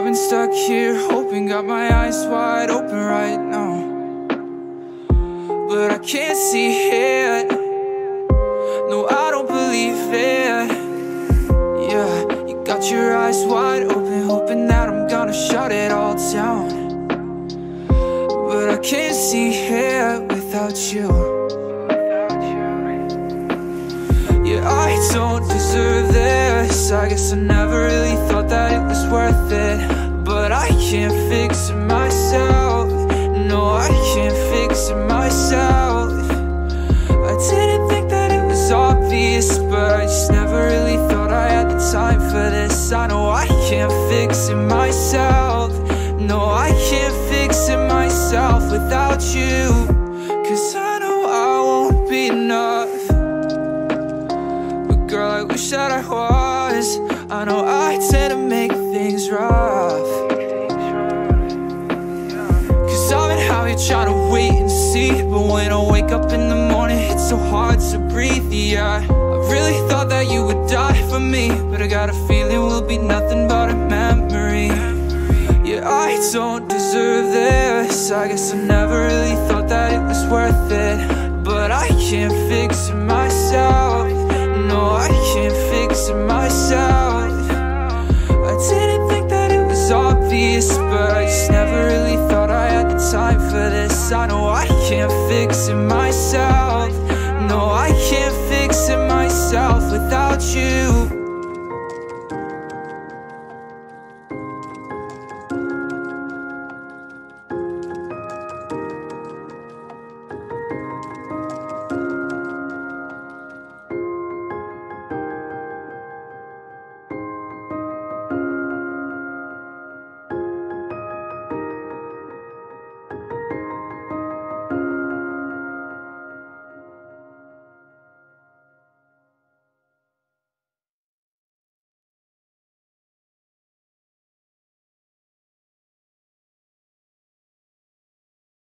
I've been stuck here hoping, got my eyes wide open right now, but I can't see it. No, I don't believe it. Yeah, you got your eyes wide open, hoping that I'm gonna shut it all down, but I can't see it without you. Yeah, I don't deserve this. I guess I never really thought that it was worth it, but I can't fix it myself. No, I can't fix it myself. I didn't think that it was obvious, but I just never really thought I had the time for this. I know I can't fix it myself. No, I can't fix it myself without you, 'cause I know I won't be enough. But girl, I wish that I was. I know I tend to make things rough, 'cause I've been out here trying to wait and see, but when I wake up in the morning, it's so hard to breathe, yeah. I really thought that you would die for me, but I got a feeling we'll be nothing but a memory. Yeah, I don't deserve this. I guess I never really thought that it was worth it, but I can't fix it myself. No, I can't fix it myself. I didn't think that it was obvious, but I just never really thought I had the time for this. I know I can't fix it myself. No, I can't fix it myself without you.